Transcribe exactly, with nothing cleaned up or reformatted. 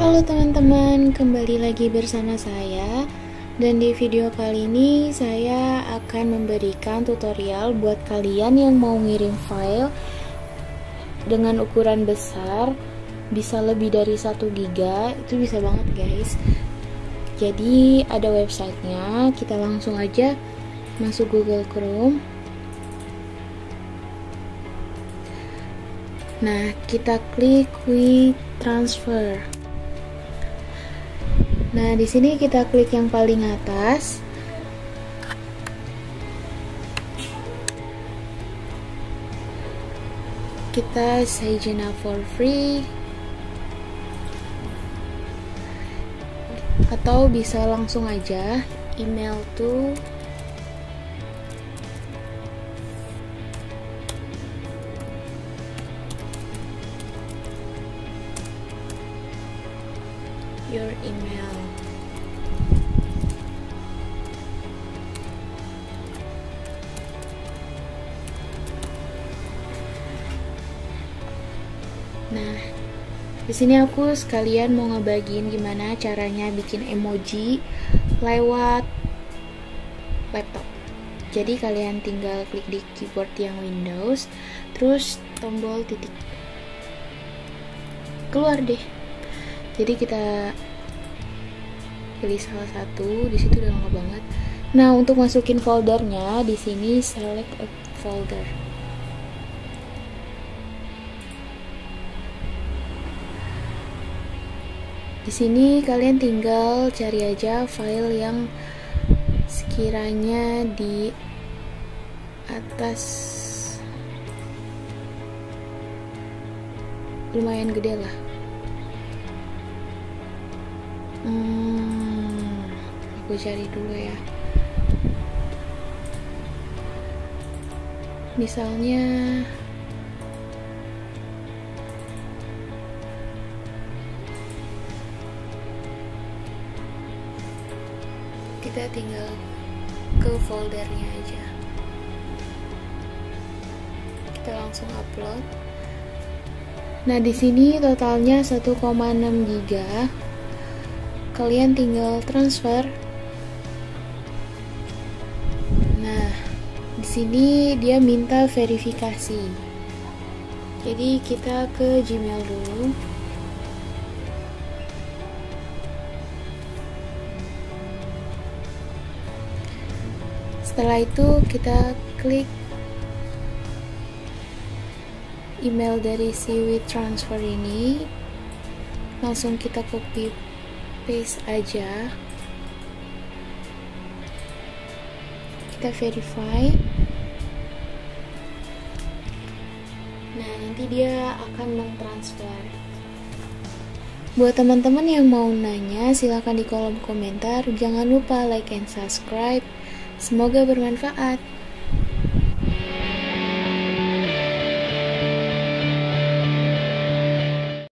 Halo teman-teman, kembali lagi bersama saya. Dan di video kali ini saya akan memberikan tutorial buat kalian yang mau ngirim file dengan ukuran besar, bisa lebih dari satu giga, itu bisa banget guys. Jadi ada websitenya, kita langsung aja masuk Google Chrome. Nah, kita klik WeTransfer. Nah, di sini kita klik yang paling atas. Kita sign up for free. Atau bisa langsung aja email to your email. Nah, di sini aku sekalian mau ngebagiin gimana caranya bikin emoji lewat laptop. Jadi kalian tinggal klik di keyboard yang Windows, terus tombol titik. Keluar deh. Jadi kita pilih salah satu, di situ udah lengkap banget. Nah, untuk masukin foldernya di sini select a folder. Di sini kalian tinggal cari aja file yang sekiranya di atas lumayan gede lah. Hmm, aku cari dulu ya. Misalnya kita tinggal ke foldernya aja. Kita langsung upload. Nah, di sini totalnya satu koma enam giga. Kalian tinggal transfer. Nah, di sini dia minta verifikasi. Jadi kita ke Gmail dulu. Setelah itu kita klik email dari si WeTransfer ini. Langsung kita copy paste aja, kita verify. Nah, nanti dia akan mentransfer. Buat teman-teman yang mau nanya, silahkan di kolom komentar. Jangan lupa like and subscribe. Semoga bermanfaat.